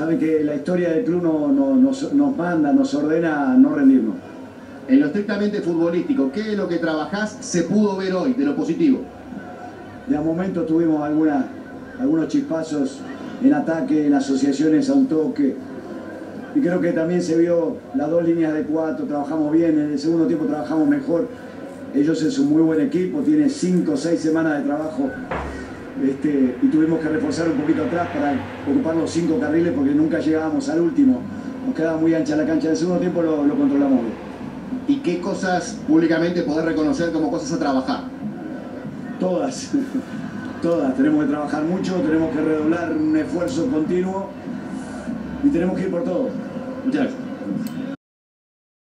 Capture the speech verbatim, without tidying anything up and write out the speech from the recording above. sabe que la historia del club no, no, nos, nos manda, nos ordena no rendirnos. En lo estrictamente futbolístico, ¿qué es lo que trabajás se pudo ver hoy de lo positivo? De a momento tuvimos alguna, algunos chispazos en ataque, en asociaciones a un toque. Y creo que también se vio las dos líneas de cuatro, trabajamos bien, en el segundo tiempo trabajamos mejor. Ellos es un muy buen equipo, tiene cinco o seis semanas de trabajo. Este, y tuvimos que reforzar un poquito atrás para ocupar los cinco carriles porque nunca llegábamos al último. Nos quedaba muy ancha la cancha. En el segundo tiempo lo, lo controlamos bien. ¿Y qué cosas públicamente podés reconocer como cosas a trabajar? Todas. Todas. Tenemos que trabajar mucho, tenemos que redoblar un esfuerzo continuo y tenemos que ir por todo. Muchas gracias.